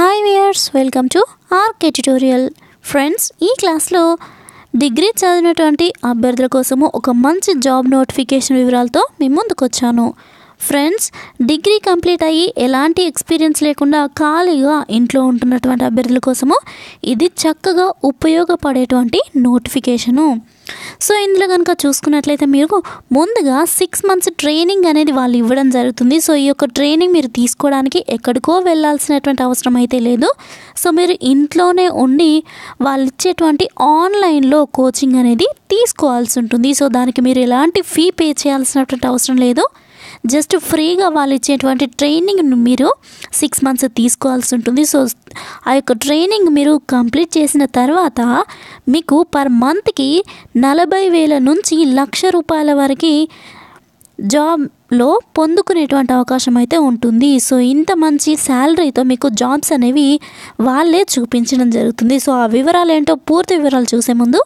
Hi viewers, welcome to RK tutorial. Friends, ee class lo degree chadivinatuvanti abhyarthula kosamu oka manchi job notification vivaralato mee munduku vachanu. Friends, degree complete ayyi elanti experience lekunda khaliga intlo untunnatuvanti abhyarthula kosamu idi chakkaga upayogapadetuvanti notification. So ఇందులో కనుక చూసుకున్నట్లయితే మీరు ముందుగా 6 months training అనేది వాళ్ళు ఇవ్వడం జరుగుతుంది. So ఈ యొక్క ట్రైనింగ్ మీరు తీసుకోవడానికి ఎక్కడికో వెళ్ళాల్సినటువంటి అవసరం అయితే లేదు. సో మీరు ఇంట్లోనే ఉండి వాళ్ళు ఇచ్చేటువంటి ఆన్లైన్లో కోచింగ్ అనేది తీసుకోవాల్సి ఉంటుంది. సో దానికి మీరు ఎలాంటి ఫీ పే చేయాల్సినటువంటి అవసరం లేదు. జస్ట్ ఫ్రీగా వాళ్ళు ఇచ్చేటువంటి ట్రైనింగ్ను మీరు 6 months తీసుకోవాల్సి ఉంటుంది. సో ఆ యొక్క ట్రైనింగ్ మీరు కంప్లీట్ చేసిన తర్వాత మీకు పర్ మంత్కి 40,000 నుంచి ₹1,00,000 వరకు జాబ్లో పొందుకునేటువంటి అవకాశం అయితే ఉంటుంది. సో ఇంత మంచి శాలరీతో మీకు జాబ్స్ అనేవి వాళ్ళే చూపించడం జరుగుతుంది. సో ఆ వివరాలు ఏంటో పూర్తి వివరాలు చూసే ముందు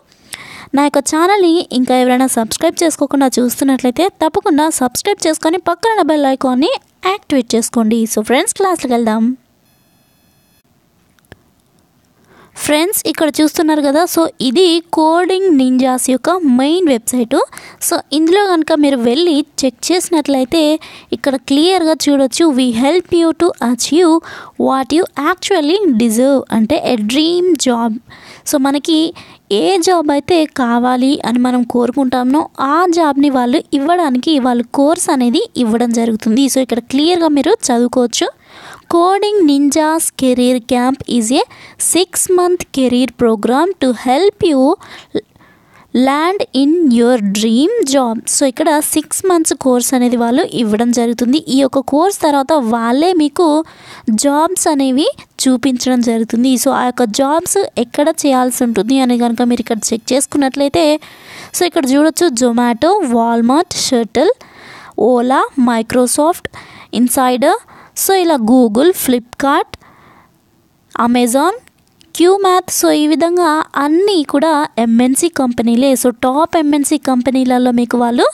నా యొక్క ఛానల్ని ఇంకా ఎవరైనా సబ్స్క్రైబ్ చేసుకోకుండా చూస్తున్నట్లయితే తప్పకుండా సబ్స్క్రైబ్ చేసుకొని పక్కన బెల్ ఐకాన్ని యాక్టివేట్ చేసుకోండి. సో ఫ్రెండ్స్, క్లాస్కి వెళ్దాం. ఫ్రెండ్స్, ఇక్కడ చూస్తున్నారు కదా, సో ఇది కోడింగ్ నింజాస్ యొక్క మెయిన్ వెబ్సైటు. సో ఇందులో కనుక మీరు వెళ్ళి చెక్ చేసినట్లయితే ఇక్కడ క్లియర్గా చూడొచ్చు, we help you to achieve what you actually deserve, అంటే ఏ డ్రీమ్ జాబ్. సో మనకి ఏ జాబ్ అయితే కావాలి అని మనం కోరుకుంటామో ఆ జాబ్ని వాళ్ళు ఇవ్వడానికి వాళ్ళు కోర్స్ అనేది ఇవ్వడం జరుగుతుంది. సో ఇక్కడ క్లియర్గా మీరు చదువుకోవచ్చు. Coding Ninjas Career Camp is a 6-month career program to help you land in your dream job. So ఇక్కడ 6 months కోర్స్ అనేది వాళ్ళు ఇవ్వడం జరుగుతుంది. ఈ యొక్క కోర్స్ తర్వాత వాళ్ళే మీకు జాబ్స్ అనేవి చూపించడం జరుగుతుంది. సో ఆ యొక్క జాబ్స్ ఎక్కడ చేయాల్సి ఉంటుంది అని కనుక మీరు ఇక్కడ చెక్ చేసుకున్నట్లయితే సో ఇక్కడ చూడొచ్చు, Zomato, Walmart, shuttle, Ola, Microsoft, Insider, so ఇలా Google, Flipkart, Amazon, Cuemath, so ఈ విధంగా అన్నీ కూడా ఎంఎన్సీ కంపెనీలే. సో టాప్ ఎంఎన్సీ కంపెనీలలో మీకు వాళ్ళు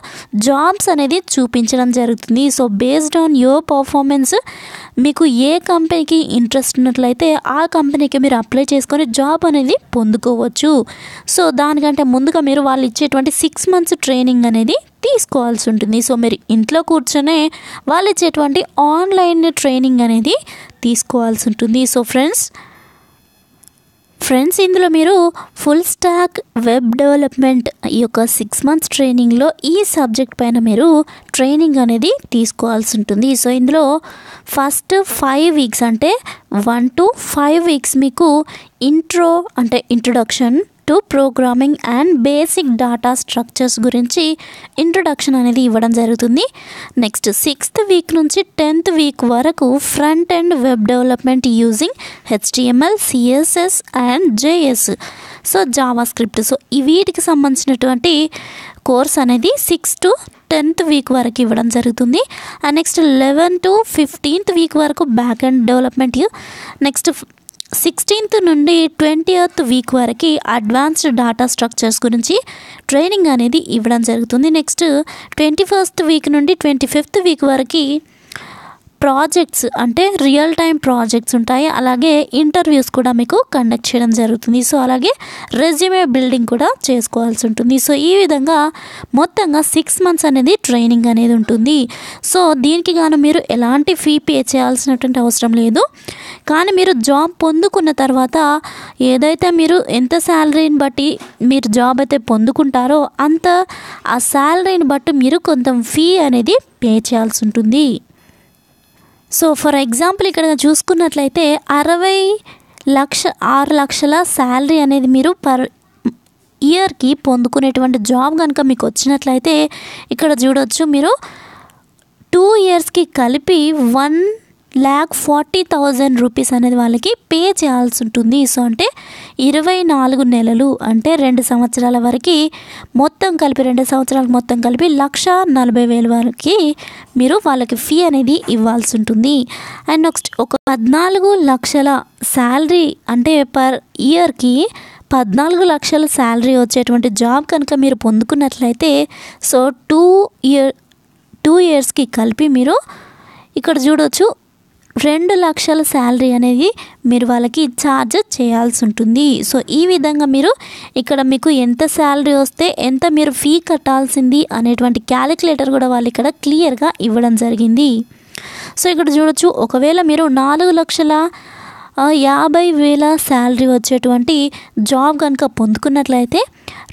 జాబ్స్ అనేది చూపించడం జరుగుతుంది. So based on your performance మీకు ఏ కంపెనీకి ఇంట్రెస్ట్ ఉన్నట్లయితే ఆ కంపెనీకి మీరు అప్లై చేసుకొని జాబ్ అనేది పొందుకోవచ్చు. సో దానికంటే ముందుగా మీరు వాళ్ళు ఇచ్చేటువంటి 6 months ట్రైనింగ్ అనేది తీసుకోవాల్సి ఉంటుంది. సో మీరు ఇంట్లో కూర్చొనే వాళ్ళు ఇచ్చేటువంటి ఆన్లైన్ ట్రైనింగ్ అనేది తీసుకోవాల్సి ఉంటుంది. సో ఫ్రెండ్స్ ఇందులో మీరు ఫుల్ స్టాక్ వెబ్ డెవలప్మెంట్ ఈ యొక్క 6 months ట్రైనింగ్లో ఈ సబ్జెక్ట్ పైన మీరు ట్రైనింగ్ అనేది తీసుకోవాల్సి ఉంటుంది. సో ఇందులో ఫస్ట్ 5 weeks అంటే 1 to 5 weeks మీకు ఇంట్రో అంటే introduction to programming and basic data structures గురించి ఇంట్రొడక్షన్ అనేది ఇవ్వడం జరుగుతుంది. నెక్స్ట్ 6th week నుంచి 10th week వరకు front end web development using HTML, CSS and JS, so JavaScript. So ఈ వీటికి సంబంధించినటువంటి కోర్స్ అనేది 6th to 10th week వరకు ఇవ్వడం జరుగుతుంది. And next 11th to 15th week వరకు back end development. Next 16th నుండి 20th week వరకు అడ్వాన్స్డ్ డాటా స్ట్రక్చర్స్ గురించి ట్రైనింగ్ అనేది ఇవ్వడం జరుగుతుంది. నెక్స్ట్ 21st week నుండి 25th week వరకు ప్రాజెక్ట్స్ అంటే రియల్ టైం ప్రాజెక్ట్స్ ఉంటాయి. అలాగే ఇంటర్వ్యూస్ కూడా మీకు కండక్ట్ చేయడం జరుగుతుంది. సో అలాగే రెజ్యూమే బిల్డింగ్ కూడా చేసుకోవాల్సి ఉంటుంది. సో ఈ విధంగా మొత్తంగా 6 months అనేది ట్రైనింగ్ అనేది ఉంటుంది. సో దీనికి గాను మీరు ఎలాంటి ఫీ పే చేయాల్సినటువంటి అవసరం లేదు. కానీ మీరు జాబ్ పొందుకున్న తర్వాత ఏదైతే మీరు ఎంత శాలరీని బట్టి మీరు జాబ్ అయితే పొందుకుంటారో అంత ఆ శాలరీని బట్టి మీరు కొంత ఫీ అనేది పే చేయాల్సి ఉంటుంది. సో ఫర్ ఎగ్జాంపుల్ ఇక్కడ చూసుకున్నట్లయితే 6 లక్షల శాలరీ అనేది మీరు పర్ ఇయర్కి పొందుకునేటువంటి జాబ్ కనుక మీకు వచ్చినట్లయితే ఇక్కడ చూడవచ్చు, మీరు 2 yearsకి కలిపి ₹1,40,000 అనేది వాళ్ళకి పే చేయాల్సి ఉంటుంది. సో అంటే 24 నెలలు అంటే 2 సంవత్సరాల వరకు మొత్తం కలిపి 2 సంవత్సరాలకు మొత్తం కలిపి ₹1,40,000 వరకు మీరు వాళ్ళకి ఫీ అనేది ఇవ్వాల్సి ఉంటుంది. అండ్ నెక్స్ట్ ఒక 14 లక్షల శాలరీ అంటే పర్ ఇయర్కి 14 లక్షల శాలరీ వచ్చేటువంటి జాబ్ కనుక మీరు పొందుకున్నట్లయితే సో 2 yearsకి కలిపి మీరు ఇక్కడ చూడవచ్చు 2 లక్షల శాలరీ అనేది మీరు వాళ్ళకి ఛార్జ్ చేయాల్సి ఉంటుంది. సో ఈ విధంగా మీరు ఇక్కడ మీకు ఎంత శాలరీ వస్తే ఎంత మీరు ఫీ కట్టాల్సింది అనేటువంటి క్యాలిక్యులేటర్ కూడా వాళ్ళు ఇక్కడ క్లియర్గా ఇవ్వడం జరిగింది. సో ఇక్కడ చూడొచ్చు, ఒకవేళ మీరు 4,50,000 శాలరీ వచ్చేటువంటి జాబ్ కనుక పొందుకున్నట్లయితే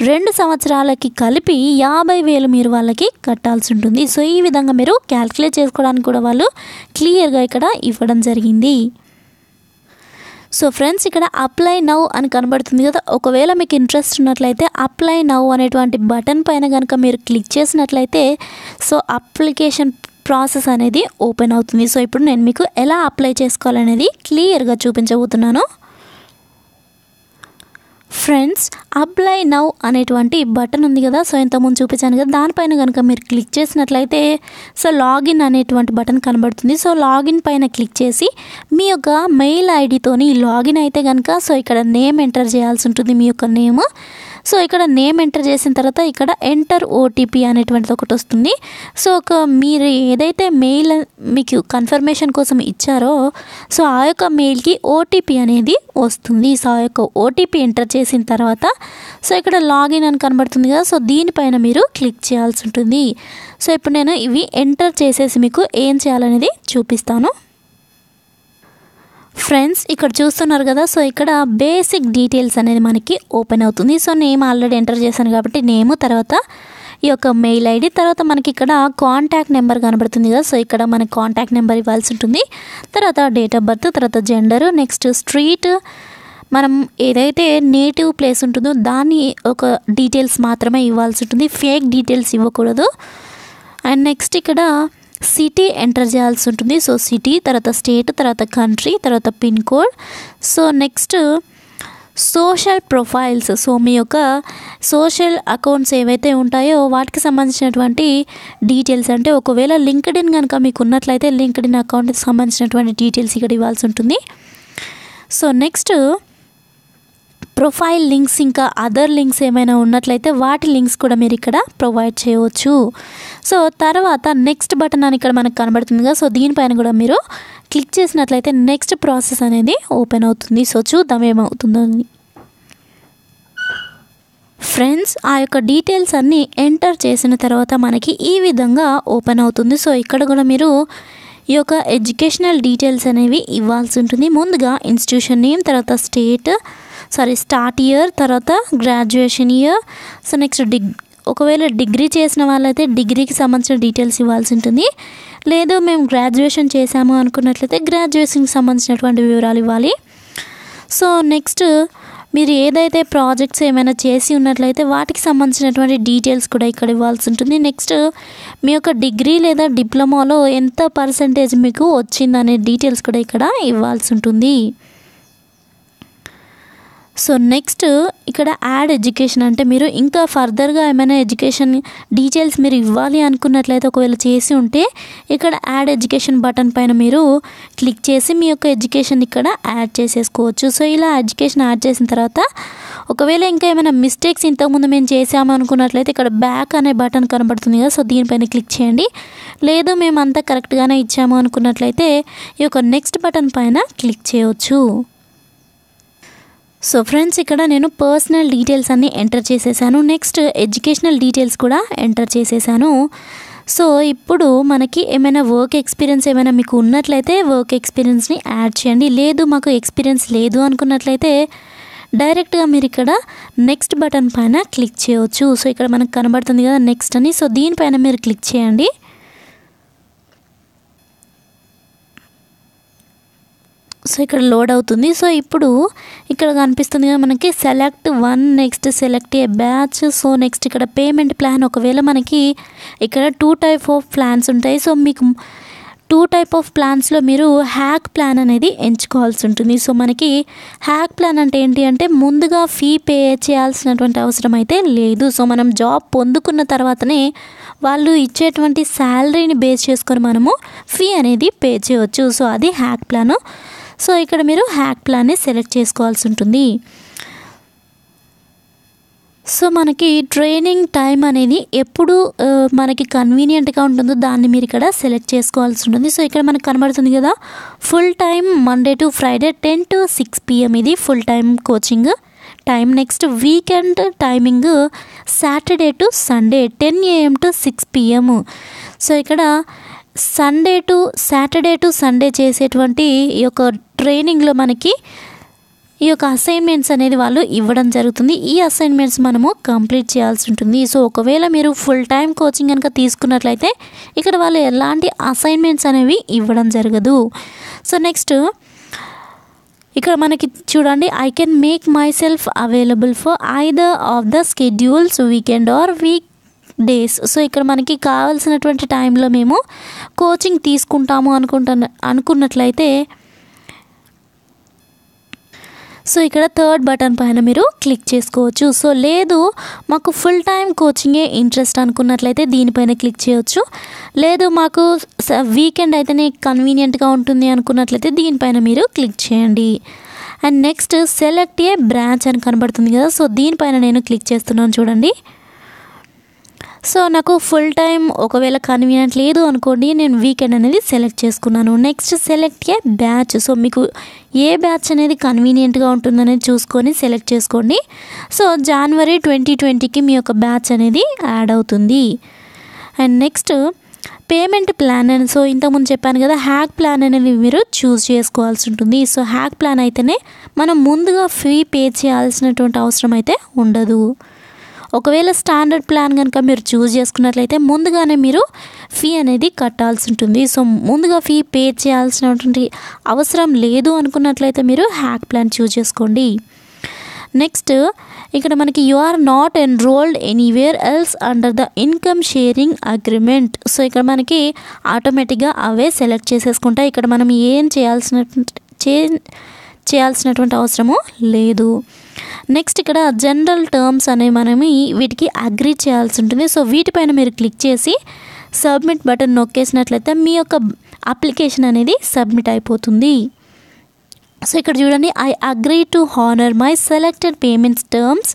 2 సంవత్సరాలకి కలిపి 50,000 మీరు వాళ్ళకి కట్టాల్సి ఉంటుంది. సో ఈ విధంగా మీరు క్యాల్కులేట్ చేసుకోవడానికి కూడా వాళ్ళు క్లియర్గా ఇక్కడ ఇవ్వడం జరిగింది. సో ఫ్రెండ్స్, ఇక్కడ అప్లై నౌ అని కనబడుతుంది కదా, ఒకవేళ మీకు ఇంట్రెస్ట్ ఉన్నట్లయితే అప్లై నౌ అనేటువంటి బటన్ పైన కనుక మీరు క్లిక్ చేసినట్లయితే సో అప్లికేషన్ ప్రాసెస్ అనేది ఓపెన్ అవుతుంది. సో ఇప్పుడు నేను మీకు ఎలా అప్లై చేసుకోవాలనేది క్లియర్గా చూపించబోతున్నాను. ఫ్రెండ్స్, అప్లై నౌ అనేటువంటి బటన్ ఉంది కదా, సో ఇంతకుముందు చూపించాను కదా, దానిపైన కనుక మీరు క్లిక్ చేసినట్లయితే సో లాగిన్ అనేటువంటి బటన్ కనబడుతుంది. సో లాగిన్ పైన క్లిక్ చేసి మీ యొక్క మెయిల్ ఐడితోని లాగిన్ అయితే కనుక సో ఇక్కడ నేమ్ ఎంటర్ చేయాల్సి ఉంటుంది, మీ యొక్క నేమ్. సో ఇక్కడ నేమ్ ఎంటర్ చేసిన తర్వాత ఇక్కడ ఎంటర్ ఓటీపీ అనేటువంటిది ఒకటి వస్తుంది. సో ఒక మీరు ఏదైతే మెయిల్ మీకు కన్ఫర్మేషన్ కోసం ఇచ్చారో సో ఆ యొక్క మెయిల్కి ఓటీపీ అనేది వస్తుంది. సో ఆ యొక్క ఓటీపీ ఎంటర్ చేసిన తర్వాత సో ఇక్కడ లాగిన్ అని కనబడుతుంది కదా, సో దీనిపైన మీరు క్లిక్ చేయాల్సి ఉంటుంది. సో ఇప్పుడు నేను ఇవి ఎంటర్ చేసేసి మీకు ఏం చేయాలనేది చూపిస్తాను. ఫ్రెండ్స్, ఇక్కడ చూస్తున్నారు కదా, సో ఇక్కడ బేసిక్ డీటెయిల్స్ అనేది మనకి ఓపెన్ అవుతుంది. సో నేమ్ ఆల్రెడీ ఎంటర్ చేశాను కాబట్టి నేమ్, తర్వాత ఈ యొక్క మెయిల్ ఐడి, తర్వాత మనకి ఇక్కడ కాంటాక్ట్ నెంబర్ కనబడుతుంది కదా, సో ఇక్కడ మనకి కాంటాక్ట్ నెంబర్ ఇవ్వాల్సి ఉంటుంది. తర్వాత డేట్ ఆఫ్ బర్త్, తర్వాత జెండరు, నెక్స్ట్ స్ట్రీట్, మనం ఏదైతే నేటివ్ ప్లేస్ ఉంటుందో దాన్ని ఒక డీటెయిల్స్ మాత్రమే ఇవ్వాల్సి ఉంటుంది, ఫేక్ డీటెయిల్స్ ఇవ్వకూడదు. అండ్ నెక్స్ట్ ఇక్కడ సిటీ ఎంటర్ చేయాల్సి ఉంటుంది. సో సిటీ, తర్వాత స్టేట్, తర్వాత కంట్రీ, తర్వాత pin code. So next social profiles, so మీ యొక్క సోషల్ అకౌంట్స్ ఏవైతే ఉంటాయో వాటికి సంబంధించినటువంటి డీటెయిల్స్, అంటే ఒకవేళ లింక్డ్ఇన్ కనుక మీకు ఉన్నట్లయితే లింక్డ్ఇన్ అకౌంట్కి సంబంధించినటువంటి డీటెయిల్స్ ఇక్కడ ఇవ్వాల్సి ఉంటుంది. సో నెక్స్ట్ ప్రొఫైల్ లింక్స్, ఇంకా అదర్ లింక్స్ ఏమైనా ఉన్నట్లయితే వాటి లింక్స్ కూడా మీరు ఇక్కడ ప్రొవైడ్ చేయవచ్చు. సో తర్వాత నెక్స్ట్ బటన్ అని ఇక్కడ మనకు కనబడుతుంది కదా, సో దీనిపైన కూడా మీరు క్లిక్ చేసినట్లయితే నెక్స్ట్ ప్రాసెస్ అనేది ఓపెన్ అవుతుంది. సో చూద్దాం ఏమవుతుందో. ఫ్రెండ్స్, ఆ యొక్క డీటెయిల్స్ అన్నీ ఎంటర్ చేసిన తర్వాత మనకి ఈ విధంగా ఓపెన్ అవుతుంది. సో ఇక్కడ కూడా మీరు ఈ యొక్క ఎడ్యుకేషనల్ డీటెయిల్స్ అనేవి ఇవ్వాల్సి ఉంటుంది. ముందుగా ఇన్స్టిట్యూషన్ నేమ్, తర్వాత స్టార్ట్ ఇయర్, తర్వాత గ్రాడ్యుయేషన్ ఇయర్. సో నెక్స్ట్ ఒకవేళ డిగ్రీ చేసిన వాళ్ళైతే డిగ్రీకి సంబంధించిన డీటెయిల్స్ ఇవ్వాల్సి ఉంటుంది. లేదు మేము గ్రాడ్యుయేషన్ చేసాము అనుకున్నట్లయితే గ్రాడ్యుయేషన్కి సంబంధించినటువంటి వివరాలు ఇవ్వాలి. సో నెక్స్ట్ మీరు ఏదైతే ప్రాజెక్ట్స్ ఏమైనా చేసి ఉన్నట్లయితే వాటికి సంబంధించినటువంటి డీటెయిల్స్ కూడా ఇక్కడ ఇవ్వాల్సి ఉంటుంది. నెక్స్ట్ మీ యొక్క డిగ్రీ లేదా డిప్లొమాలో ఎంత పర్సంటేజ్ మీకు వచ్చిందనే డీటెయిల్స్ కూడా ఇక్కడ ఇవ్వాల్సి ఉంటుంది. సో నెక్స్ట్ ఇక్కడ యాడ్ ఎడ్యుకేషన్, అంటే మీరు ఇంకా ఫర్దర్గా ఏమైనా ఎడ్యుకేషన్ డీటెయిల్స్ మీరు ఇవ్వాలి అనుకున్నట్లయితే ఒకవేళ చేసి ఉంటే ఇక్కడ యాడ్ ఎడ్యుకేషన్ బటన్ పైన మీరు క్లిక్ చేసి మీ యొక్క ఎడ్యుకేషన్ ఇక్కడ యాడ్ చేసేసుకోవచ్చు. సో ఇలా ఎడ్యుకేషన్ యాడ్ చేసిన తర్వాత ఒకవేళ ఇంకా ఏమైనా మిస్టేక్స్ ఇంతకుముందు మేము చేసాము అనుకున్నట్లయితే ఇక్కడ బ్యాక్ అనే బటన్ కనబడుతుంది కదా, సో దీనిపైన క్లిక్ చేయండి. లేదు మేము అంతా కరెక్ట్గానే ఇచ్చాము అనుకున్నట్లయితే ఈ యొక్క నెక్స్ట్ బటన్ పైన క్లిక్ చేయవచ్చు. సో ఫ్రెండ్స్, ఇక్కడ నేను పర్సనల్ డీటెయిల్స్ అన్నీ ఎంటర్ చేసేసాను. నెక్స్ట్ ఎడ్యుకేషనల్ డీటెయిల్స్ కూడా ఎంటర్ చేసేసాను. సో ఇప్పుడు మనకి ఏమైనా వర్క్ ఎక్స్పీరియన్స్ ఏమైనా మీకు ఉన్నట్లయితే వర్క్ ఎక్స్పీరియన్స్ని యాడ్ చేయండి. లేదు మాకు ఎక్స్పీరియన్స్ లేదు అనుకున్నట్లయితే డైరెక్ట్గా మీరు ఇక్కడ నెక్స్ట్ బటన్ పైన క్లిక్ చేయవచ్చు. సో ఇక్కడ మనకు కనబడుతుంది కదా నెక్స్ట్ అని, సో దీనిపైన మీరు క్లిక్ చేయండి. సో ఇక్కడ లోడ్ అవుతుంది. సో ఇప్పుడు ఇక్కడ కనిపిస్తుంది కదా మనకి select one, next select a batch. So next ఇక్కడ పేమెంట్ ప్లాన్, ఒకవేళ మనకి ఇక్కడ 2 టైప్ ఆఫ్ ప్లాన్స్ ఉంటాయి. సో మీకు 2 టైప్ ఆఫ్ ప్లాన్స్లో మీరు హ్యాక్ ప్లాన్ అనేది ఎంచుకోవాల్సి ఉంటుంది. సో మనకి హ్యాక్ ప్లాన్ అంటే ఏంటి అంటే ముందుగా ఫీ పే చేయాల్సినటువంటి అవసరం అయితే లేదు. సో మనం జాబ్ పొందుకున్న తర్వాతనే వాళ్ళు ఇచ్చేటువంటి శాలరీని బేస్ చేసుకొని మనము ఫీ అనేది పే చేయవచ్చు. సో అది హ్యాక్ ప్లాను. సో ఇక్కడ మీరు హ్యాక్ ప్లాన్ని సెలెక్ట్ చేసుకోవాల్సి ఉంటుంది. సో మనకి ట్రైనింగ్ టైం అనేది ఎప్పుడు మనకి కన్వీనియంట్గా ఉంటుందో దాన్ని మీరు ఇక్కడ సెలెక్ట్ చేసుకోవాల్సి ఉంటుంది. సో ఇక్కడ మనకు కనబడుతుంది కదా full time Monday to Friday 10 to 6 PM ఇది full time coaching time. Next weekend timing Saturday to Sunday 10 AM to 6 PM. So ఇక్కడ సాటర్డే టు సండే చేసేటువంటి ఈ యొక్క ట్రైనింగ్లో మనకి ఈ యొక్క అసైన్మెంట్స్ అనేది వాళ్ళు ఇవ్వడం జరుగుతుంది. ఈ అసైన్మెంట్స్ మనము కంప్లీట్ చేయాల్సి ఉంటుంది. సో ఒకవేళ మీరు ఫుల్ టైం కోచింగ్ కనుక తీసుకున్నట్లయితే ఇక్కడ వాళ్ళు ఎలాంటి అసైన్మెంట్స్ అనేవి ఇవ్వడం జరగదు. సో నెక్స్ట్ ఇక్కడ మనకి చూడండి, I can make myself available for either of the schedules weekend or weekdays. So ఇక్కడ మనకి కావాల్సినటువంటి టైంలో మేము కోచింగ్ తీసుకుంటాము అనుకున్నట్లయితే సో ఇక్కడ థర్డ్ బటన్ పైన మీరు క్లిక్ చేసుకోవచ్చు. సో లేదు మాకు ఫుల్ టైం కోచింగే ఇంట్రెస్ట్ అనుకున్నట్లయితే దీనిపైన క్లిక్ చేయవచ్చు. లేదు మాకు వీకెండ్ అయితేనే కన్వీనియంట్గా ఉంటుంది అనుకున్నట్లయితే దీనిపైన మీరు క్లిక్ చేయండి. And next select a branch అని కనబడుతుంది కదా, సో దీనిపైన నేను క్లిక్ చేస్తున్నాను చూడండి. సో నాకు ఫుల్ టైం ఒకవేళ కన్వీనియంట్ లేదు అనుకోండి, నేను వీకెండ్ అనేది సెలెక్ట్ చేసుకున్నాను. Next select a batch. So మీకు ఏ బ్యాచ్ అనేది కన్వీనియంట్గా ఉంటుందనేది చూసుకొని సెలెక్ట్ చేసుకోండి. సో January 2020కి మీ యొక్క బ్యాచ్ అనేది యాడ్ అవుతుంది. అండ్ నెక్స్ట్ పేమెంట్ ప్లాన్ అని, సో ఇంతకుముందు చెప్పాను కదా హ్యాక్ ప్లాన్ అనేది మీరు చూస్ చేసుకోవాల్సి ఉంటుంది. సో హ్యాక్ ప్లాన్ అయితేనే మనం ముందుగా ఫీ పే చేయాల్సినటువంటి అవసరం అయితే ఉండదు. ఒకవేళ స్టాండర్డ్ ప్లాన్ కనుక మీరు చూస్ చేసుకున్నట్లయితే ముందుగానే మీరు ఫీ అనేది కట్టాల్సి ఉంటుంది. సో ముందుగా ఫీ పే చేయాల్సినటువంటి అవసరం లేదు అనుకున్నట్లయితే మీరు హ్యాక్ ప్లాన్ చూస్ చేసుకోండి. నెక్స్ట్ ఇక్కడ మనకి you are not enrolled anywhere else under the income sharing agreement. So ఇక్కడ మనకి ఆటోమేటిక్గా అవే సెలెక్ట్ చేసేసుకుంటాయి. ఇక్కడ మనం ఏం చేయాల్సినటువంటి అవసరము లేదు. నెక్స్ట్ ఇక్కడ జనరల్ టర్మ్స్ అనేవి మనం వీటికి అగ్రీ చేయాల్సి ఉంటుంది. సో వీటిపైన మీరు క్లిక్ చేసి సబ్మిట్ బటన్ నొక్కేసినట్లయితే మీ యొక్క అప్లికేషన్ అనేది సబ్మిట్ అయిపోతుంది. సో ఇక్కడ చూడండి, I agree to honour my selected payments terms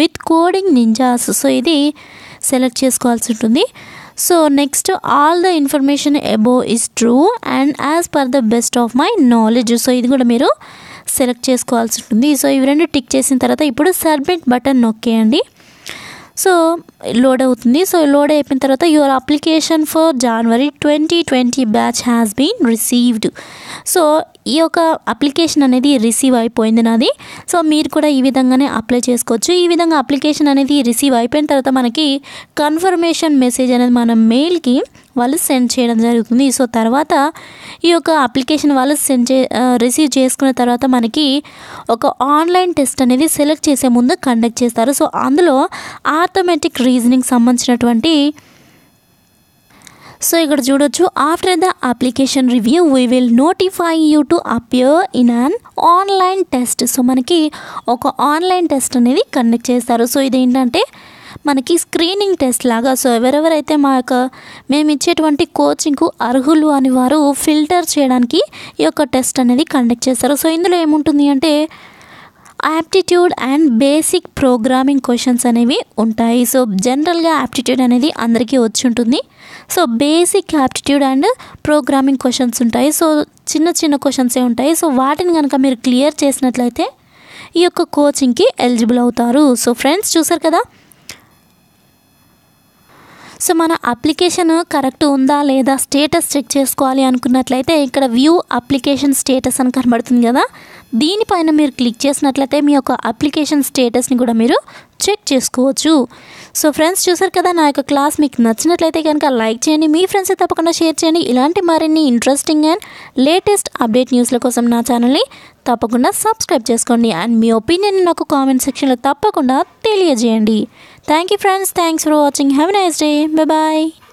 with Coding Ninjas. So ఇది సెలెక్ట్ చేసుకోవాల్సి ఉంటుంది. So next all the information above is true and as per the best of my knowledge. So ఇది కూడా మీరు select చేసుకోవాల్సి ఉంటుంది. So ఇవి రెండు టిక్ చేసిన తర్వాత ఇప్పుడు సబ్మిట్ బటన్ నొక్కేయండి. సో లోడ్ అవుతుంది. సో లోడ్ అయిపోయిన తర్వాత your application for January 2020 batch has been received. So ఈ యొక్క అప్లికేషన్ అనేది రిసీవ్ అయిపోయింది నాది. సో మీరు కూడా ఈ విధంగానే అప్లై చేసుకోవచ్చు. ఈ విధంగా అప్లికేషన్ అనేది రిసీవ్ అయిపోయిన తర్వాత మనకి కన్ఫర్మేషన్ మెసేజ్ అనేది మన మెయిల్కి వాళ్ళు సెండ్ చేయడం జరుగుతుంది. సో తర్వాత ఈ యొక్క అప్లికేషన్ వాళ్ళు రిసీవ్ చేసుకున్న తర్వాత మనకి ఒక ఆన్లైన్ టెస్ట్ అనేది సెలెక్ట్ చేసే ముందు కండక్ట్ చేస్తారు. సో అందులో ఆథమెటిక్ రీజనింగ్ సంబంధించినటువంటి, సో ఇక్కడ చూడొచ్చు, after the application review we will notify you to appear in an online test. So మనకి ఒక ఆన్లైన్ టెస్ట్ అనేది కండక్ట్ చేస్తారు. సో ఇదేంటంటే మనకి స్క్రీనింగ్ టెస్ట్ లాగా. సో ఎవరెవరైతే మేము ఇచ్చేటువంటి కోచింగ్కు అర్హులు అని వారు ఫిల్టర్ చేయడానికి ఈ యొక్క టెస్ట్ అనేది కండక్ట్ చేస్తారు. సో ఇందులో ఏముంటుంది అంటే aptitude and basic programming questions అనేవి ఉంటాయి. సో జనరల్గా యాప్టిట్యూడ్ అనేది అందరికీ వచ్చి ఉంటుంది. So basic aptitude and programming questions ఉంటాయి. సో చిన్న చిన్న క్వశ్చన్సే ఉంటాయి. సో వాటిని కనుక మీరు క్లియర్ చేసినట్లయితే ఈ యొక్క కోచింగ్కి ఎలిజిబుల్ అవుతారు. సో ఫ్రెండ్స్ చూసారు కదా, సో మన అప్లికేషన్ కరెక్ట్ ఉందా లేదా స్టేటస్ చెక్ చేసుకోవాలి అనుకున్నట్లయితే ఇక్కడ వ్యూ అప్లికేషన్ స్టేటస్ అని కనబడుతుంది కదా, దీనిపైన మీరు క్లిక్ చేసినట్లయితే మీ యొక్క అప్లికేషన్ స్టేటస్ని కూడా మీరు చెక్ చేసుకోవచ్చు. సో ఫ్రెండ్స్ చూసారు కదా, నా యొక్క క్లాస్ మీకు నచ్చినట్లయితే కనుక లైక్ చేయండి, మీ ఫ్రెండ్స్కి తప్పకుండా షేర్ చేయండి. ఇలాంటి మరిన్ని ఇంట్రెస్టింగ్ అండ్ లేటెస్ట్ అప్డేట్ న్యూస్ల కోసం నా ఛానల్ని తప్పకుండా సబ్స్క్రైబ్ చేసుకోండి. అండ్ మీ ఒపీనియన్ నాకు కామెంట్ సెక్షన్లో తప్పకుండా తెలియజేయండి. Thank you friends. Thanks for watching. Have a nice day. Bye bye.